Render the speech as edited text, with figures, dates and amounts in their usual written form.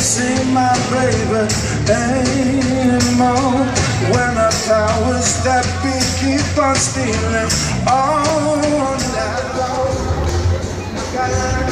see my baby anymore. When the powers that be keep on stealing all night long.